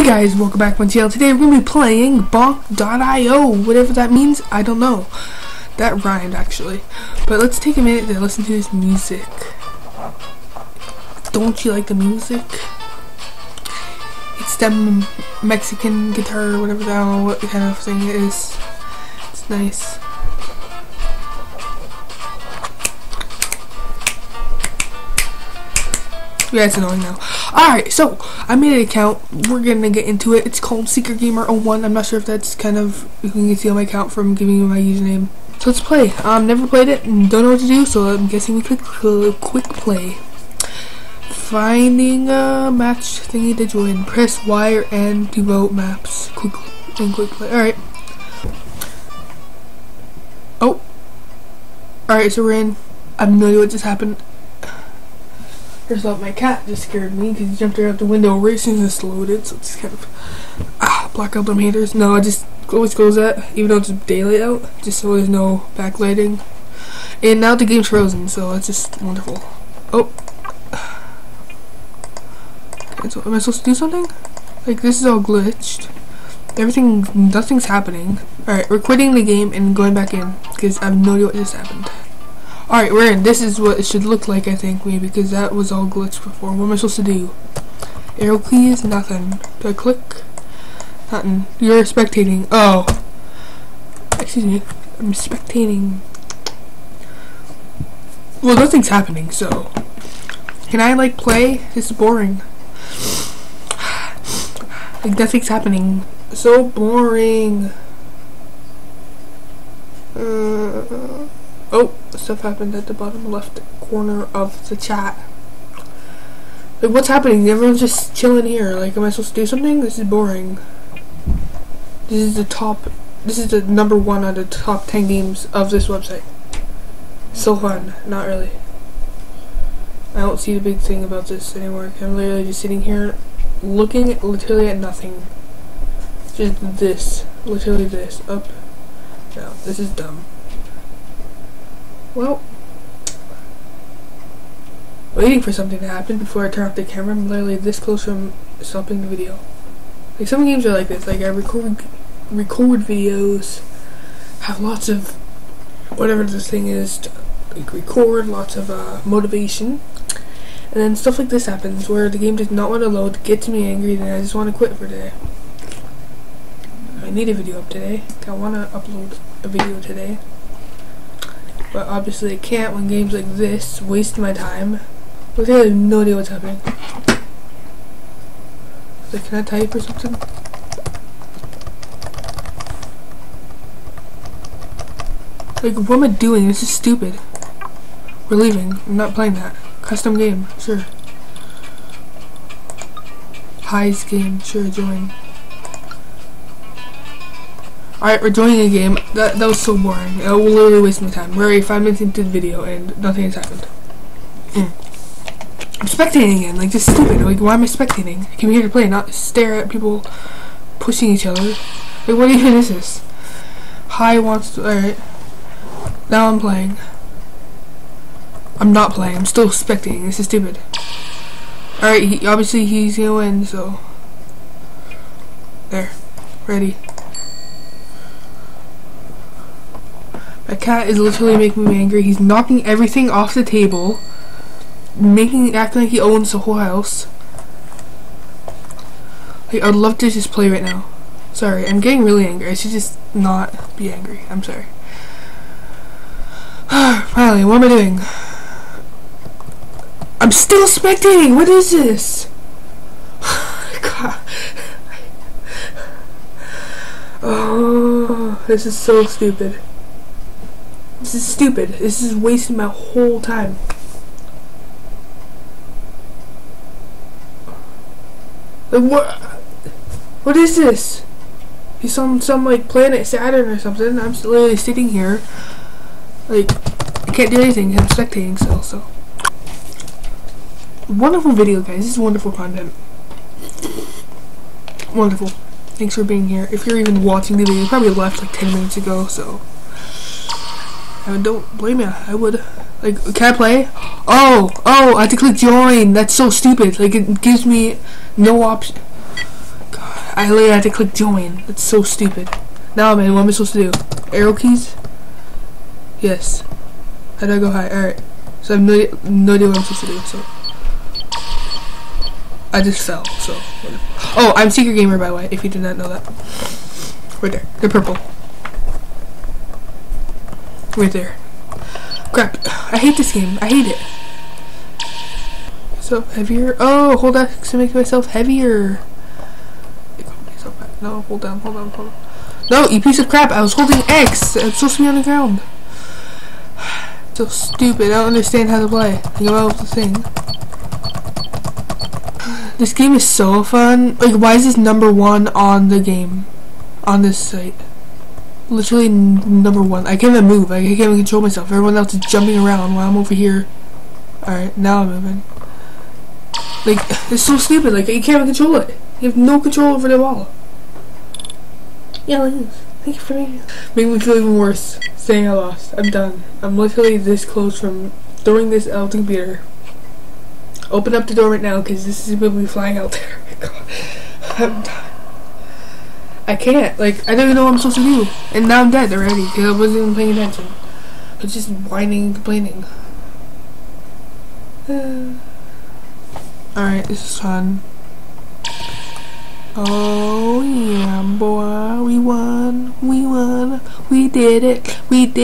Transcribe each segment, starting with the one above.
Hey guys, welcome back to my channel. Today we're going to be playing Bonk.io, whatever that means, I don't know. That rhymed actually. But let's take a minute to listen to this music. Don't you like the music? It's them Mexican guitar, whatever, I don't know what kind of thing it is. It's nice. Yeah, it's annoying now. Alright, so I made an account. We're gonna get into it. It's called SecretGamer01. I'm not sure if that's kind of, you can see on my account from giving you my username. So let's play. Never played it and don't know what to do, so I'm guessing we click quick play. Finding a match thingy to join. Press Y or N to vote maps. Quick play. Alright. Oh. Alright, so we're in. I have no idea what just happened. First off, my cat just scared me because he jumped right out the window right as soon as it's loaded, so it's kind of Black Album haters. No, I just always close that, even though it's daylight out, just so there's no backlighting. And now the game's frozen, so it's just wonderful. Oh, okay, so am I supposed to do something? Like, this is all glitched. Nothing's happening. All right, we're quitting the game and going back in because I have no idea what just happened. Alright, we're in. This is what it should look like, I think, maybe, because that was all glitched before. What am I supposed to do? Arrow keys? Nothing. Do I click? Nothing. You're spectating. Oh. Excuse me. I'm spectating. Well, nothing's happening, so. Can I, like, play? This is boring. Like, nothing's happening. So boring. Oh, stuff happened at the bottom left corner of the chat. Like, what's happening? Everyone's just chilling here. Like, am I supposed to do something? This is boring. This is the number one out of the top 10 games of this website. So fun. Not really. I don't see the big thing about this anymore. I'm literally just sitting here looking literally at nothing. Just this. Literally this. Up. No, this is dumb. Well, waiting for something to happen before I turn off the camera. I'm literally this close from stopping the video. Like, some games are like this. Like, I record videos, have lots of whatever this thing is to, like, record, lots of motivation, and then stuff like this happens where the game does not want to load, gets me angry, and I just want to quit for today. I need a video up today. I want to upload a video today. But obviously I can't when games like this waste my time. Look, I have no idea what's happening. Like, can I type or something? Like, what am I doing? This is stupid. We're leaving. I'm not playing that. Custom game. Sure. Highs game. Sure, join. Alright, we're joining a game. That was so boring. I will literally waste my time. We're already 5 minutes into the video and nothing has happened. I'm spectating again. Like, just stupid. Like, why am I spectating? I came here to play, not stare at people pushing each other. Like, what even is this? Hi wants to. Alright. Now I'm playing. I'm not playing. I'm still spectating. This is stupid. Alright, obviously he's gonna win, so. There. Ready. A cat is literally making me angry. He's knocking everything off the table, acting like he owns the whole house. Like, I'd love to just play right now. Sorry, I'm getting really angry. I should just not be angry. I'm sorry. Finally, what am I doing? I'm still spectating. What is this? God. Oh, this is so stupid. This is stupid. This is wasting my whole time. Like, what? What is this? He's on some, like, planet Saturn or something. I'm literally sitting here. Like, I can't do anything. I'm spectating still, so. Wonderful video, guys. This is wonderful content. Wonderful. Thanks for being here. If you're even watching the video, you probably left like 10 minutes ago, so. Don't blame me. I would. Like, can I play? Oh, I have to click join. That's so stupid. Like, it gives me no option. God. I literally had to click join. That's so stupid. Now, man, what am I supposed to do? Arrow keys? Yes. How do I go high? Alright. So I have no idea what I'm supposed to do, so. I just fell, so. Whatever. Oh, I'm Secret Gamer, by the way, if you did not know that. Right there. They're purple. Right there. Crap. I hate this game. I hate it. So, heavier. Oh, hold on to make myself heavier. No, hold on. No, you piece of crap. I was holding X. I'm supposed to be on the ground. So stupid. I don't understand how to play. You know the thing. This game is so fun. Like, why is this #1 on the game? On this site. Literally #1. I can't even move. I can't even control myself. Everyone else is jumping around while I'm over here. Alright, now I'm moving. Like, it's so stupid. Like, you can't even control it. You have no control over the ball. Yeah, thank you for me. Made me feel even worse saying I lost. I'm done. I'm literally this close from throwing this out the computer. Open up the door right now, because this is going to be flying out there. God. I'm done. I can't. Like, I don't even know what I'm supposed to do. And now I'm dead already, because I wasn't even paying attention. I was just whining and complaining. Alright, this is fun. Oh yeah, boy, we won, we did it. And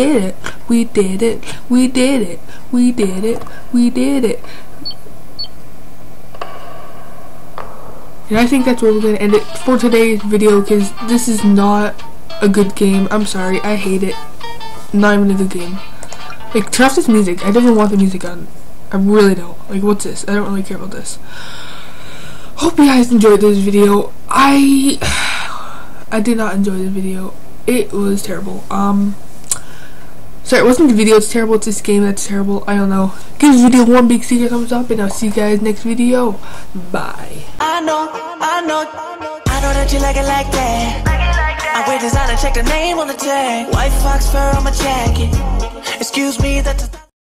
I think that's where we're gonna end it for today's video, because this is not a good game. I'm sorry, I hate it. Not even a good game. Like, turn off this music. I don't even want the music on. I really don't. Like, what's this? I don't really care about this. Hope you guys enjoyed this video. I did not enjoy this video. It was terrible. Sorry, it wasn't the video that's terrible, it's this game that's terrible. I don't know. Give this video one big secret thumbs up, and I'll see you guys next video. Bye. I know that you like it like that. I wear designer, check the name on the tag. White fox fur on my jacket. Excuse me, that's